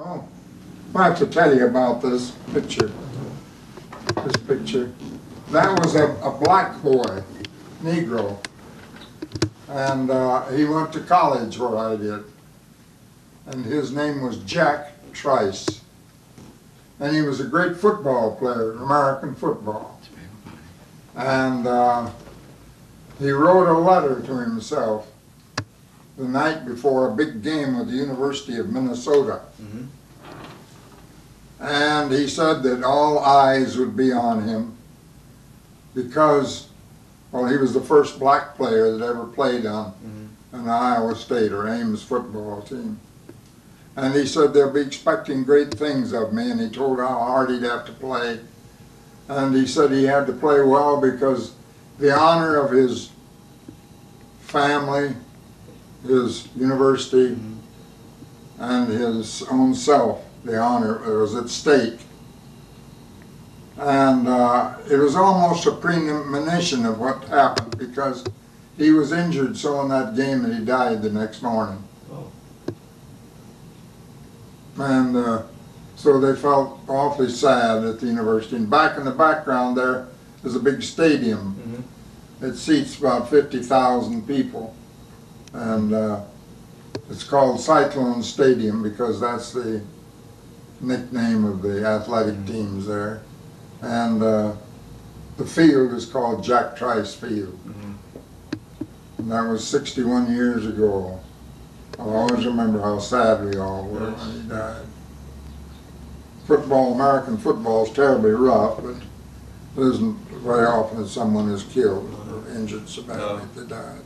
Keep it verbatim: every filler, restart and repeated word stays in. Oh, I have to tell you about this picture. This picture. That was a, a black boy, Negro, and uh, he went to college where I did. And his name was Jack Trice. And he was a great football player, American football. And uh, he wrote a letter to himself the night before a big game with the University of Minnesota. Mm-hmm. And he said that all eyes would be on him because, well, he was the first black player that ever played on mm-hmm. an Iowa State or Ames football team. And he said they'll be expecting great things of me, and he told how hard he'd have to play. And he said he had to play well because the honor of his family, his university, mm-hmm. and his own self, the honor was at stake. And uh, it was almost a premonition of what happened because he was injured so in that game that he died the next morning. And uh, so they felt awfully sad at the university. And back in the background there is a big stadium. Mm-hmm. It seats about fifty thousand people. And uh, it's called Cyclone Stadium because that's the nickname of the athletic mm-hmm. teams there. And uh, the field is called Jack Trice Field. Mm-hmm. And that was sixty-one years ago. I'll always remember how sad we all were when he died. Football, American football is terribly rough, but it isn't very often that someone is killed or injured so badly that they died.